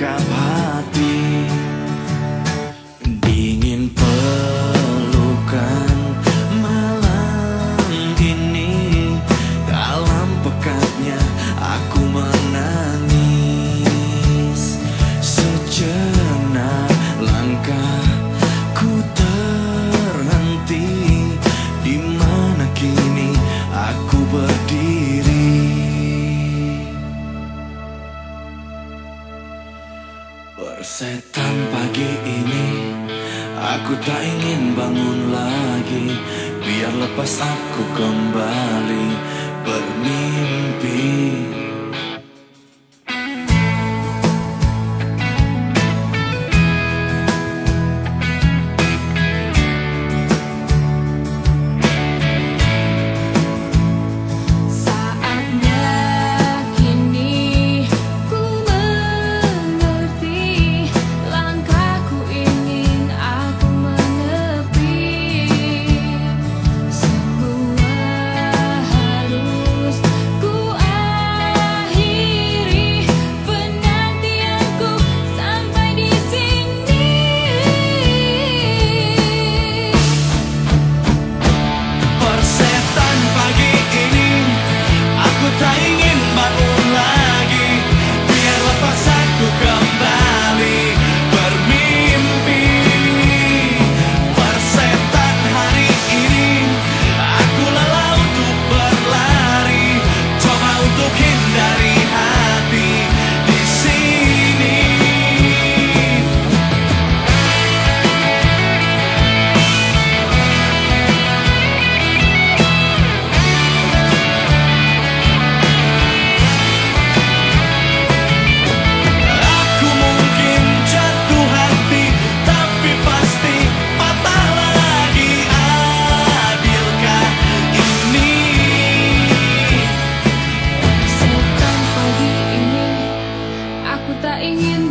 ungkap hati, dingin pelukan malam ini. Dalam pekatnya aku menangis sejenak. Langkahku terhenti, di mana kini aku berdiri. Persetan pagi ini, aku tak ingin bangun lagi. Biar lepas aku kembali bermimpi.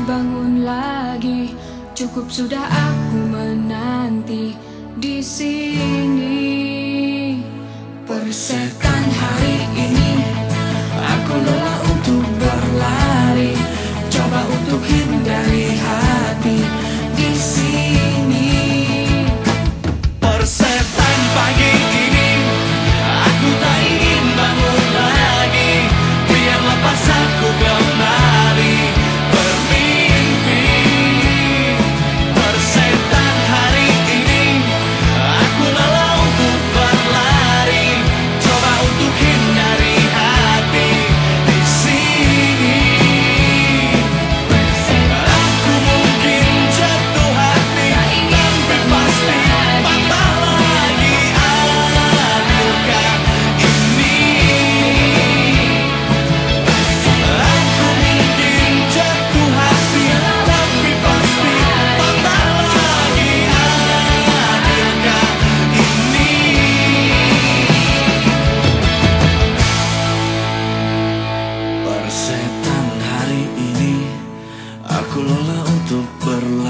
Bangun lagi, cukup sudah aku menanti di sini. Persetan hari ini, aku lelah untuk berlari, coba untuk hindari hati di sini. Persetan pagi ini, aku tak ingin bangun lagi, biar lepas aku kembali. Aku lelah untuk berlari.